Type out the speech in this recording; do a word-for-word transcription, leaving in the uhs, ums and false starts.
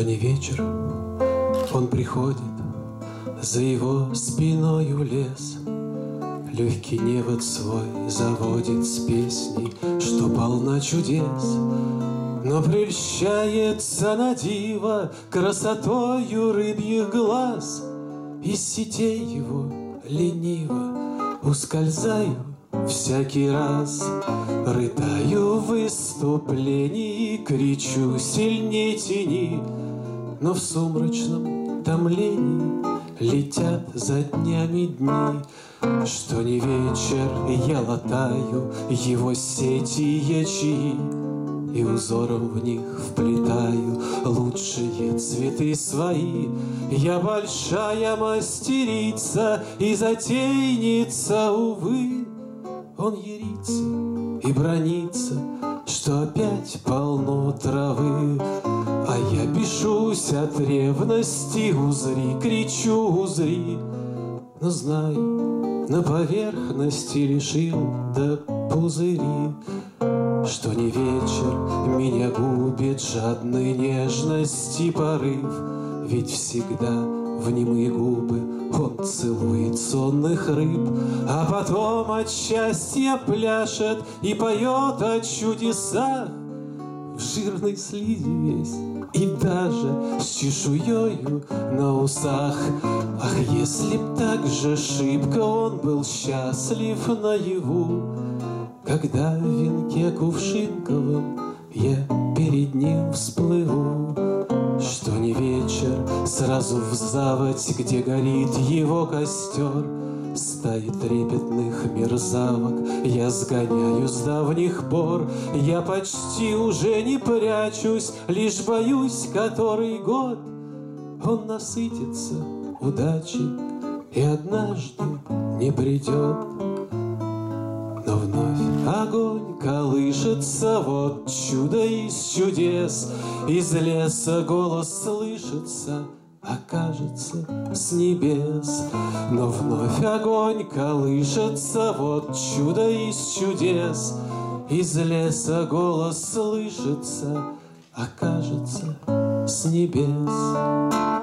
что не вечер, он приходит, за его спиною лес, легкий невод свой заводит с песней, что полна чудес, но прельщается на диво красотою рыбьих глаз, из сетей его лениво ускользаю всякий раз, рыдаю в выступлении, кричу сильней тени, но в сумрачном томлении летят за днями дни, что не вечер я латаю его сети ячьи и узором в них вплетаю лучшие цветы свои. Я большая мастерица и затейница, увы. Он ярится и бранится, что опять полно травы, а я бешусь от ревности, узри, кричу, узри, но знаю, на поверхности лишил до пузыри, что не вечер меня губит жадной нежности порыв, ведь всегда в немые губы он целует сонных рыб, а потом от счастья пляшет и поет о чудесах. В жирной слизи весь и даже с чешуёю на усах. Ах, если б так же шибко он был счастлив наяву, когда в венке кувшинковом я перед ним всплыву. Что не вечер, сразу в заводь, где горит его костер, стаи трепетных мерзавок я сгоняю с давних пор. Я почти уже не прячусь, лишь боюсь, который год он насытится удачей и однажды не придет. Но вновь огонь колышется, вот чудо из чудес, из леса голос слышится, окажется с небес. Но вновь огонь колышется, вот чудо из чудес, из леса голос слышится, окажется с небес.